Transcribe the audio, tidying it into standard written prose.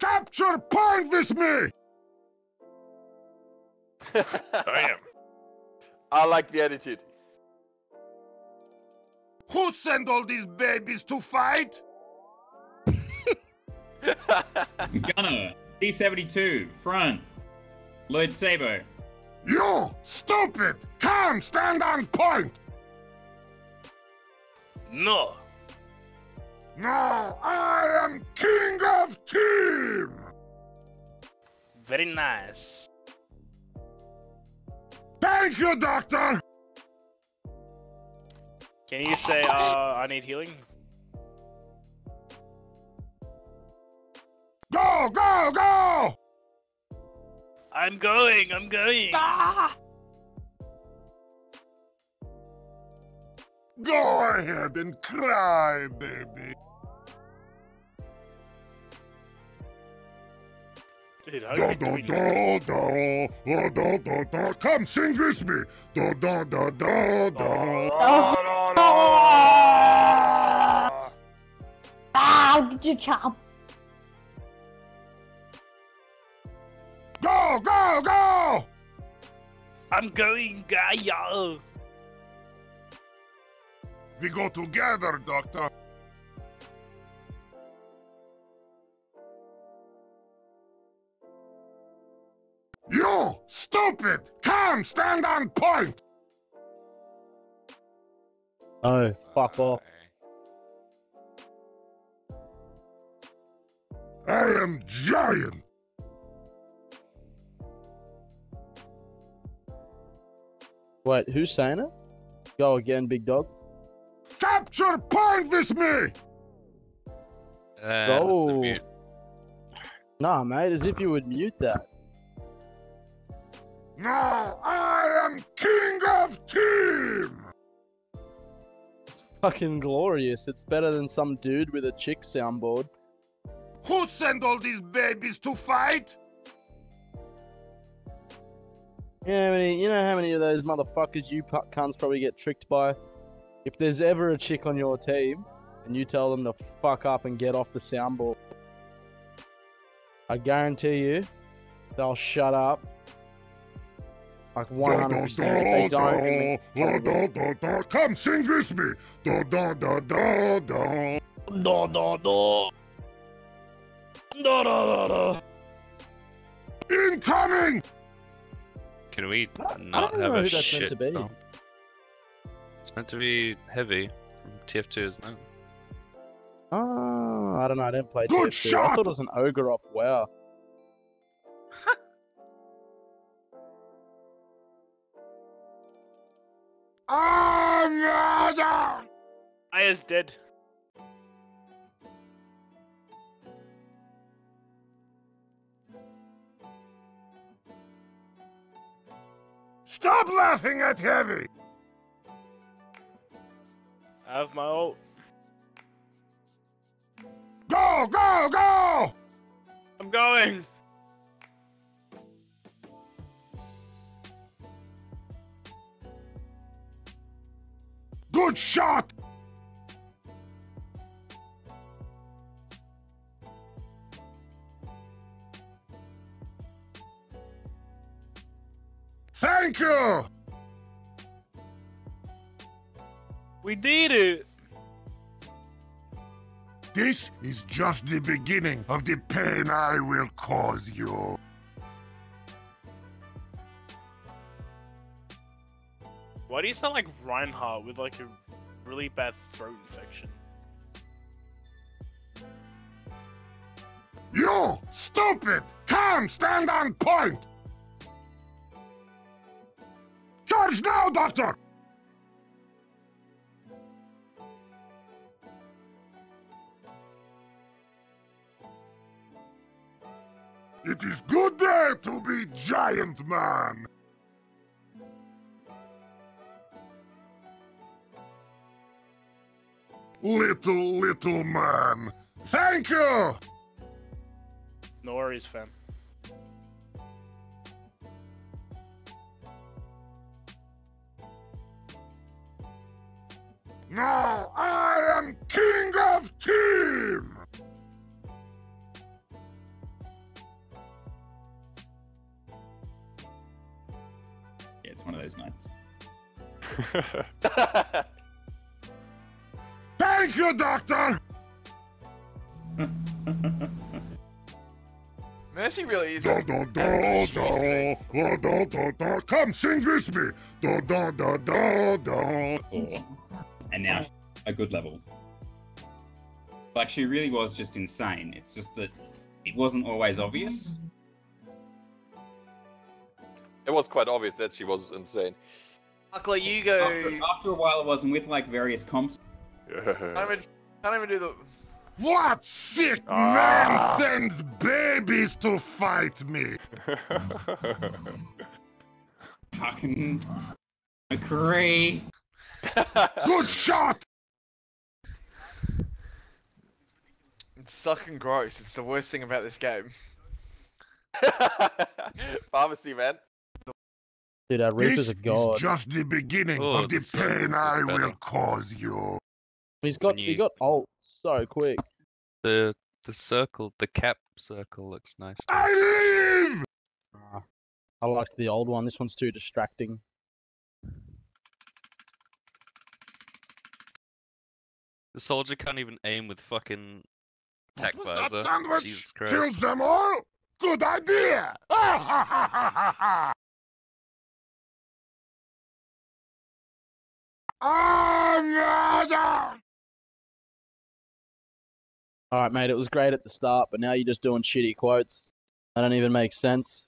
capture point with me! Damn. I like the attitude. Who sent all these babies to fight? Gunner, D72, front. Lloyd Sabo. You stupid! Come stand on point! No. No, I am king of team! Very nice. Thank you, doctor! Can you say, I need healing? Go, go, go! I'm going! Ah! Go ahead and cry, baby. Dude, come sing with me. Da da da da da. Ah, good job. Go, go, go! I'm going, guy. We go together, doctor. You stupid! Come stand on point. Oh, fuck off! I am giant. Wait, who's saying it? Go again, big dog. Capture point with me! So... Nah, mate, as if you would mute that. No, I am king of team! It's fucking glorious. It's better than some dude with a chick soundboard. Who sent all these babies to fight? You know how many of those motherfuckers you cunts probably get tricked by? If there's ever a chick on your team, and you tell them to fuck up and get off the soundboard, I guarantee you, they'll shut up. Like 100%. They don't. Come sing with me. Da da da da da. Da da da. Da da da. Incoming. Can we not have a shit bump? It's meant to be Heavy from TF2, isn't it? Oh, I don't know. I didn't play TF2. I thought it was an ogre off WoW. I is dead. Stop laughing at Heavy. I have my ult. Go, go, go! I'm going. Good shot. Thank you. We did it! This is just the beginning of the pain I will cause you. Why do you sound like Reinhardt with like a really bad throat infection? You stupid! Come stand on point! Charge now, doctor! It is good there to be giant man. Little man. Thank you. No worries, fam. Now I am king of team. Yeah, it's one of those nights. Thank you, Doctor! Mercy really is. Come sing with me! And now, a good level. Like, she really was just insane. It's just that it wasn't always obvious. It was quite obvious that she was insane. Luckily, you go. After a while, it wasn't with like various comps. Yeah. Can't even do the. What sick man sends babies to fight me? Fucking agree. Good shot. It's fucking gross. It's the worst thing about this game. Pharmacy, man. Dude, our Reaper's a god. Is just the beginning of the pain I will cause you. He got ult so quick. The circle, the cap circle looks nice. I live! I like the old one. This one's too distracting. The soldier can't even aim with fucking tac visor. Jesus Christ. Kills them all? Good idea! Alright mate, it was great at the start, but now you're just doing shitty quotes. That don't even make sense.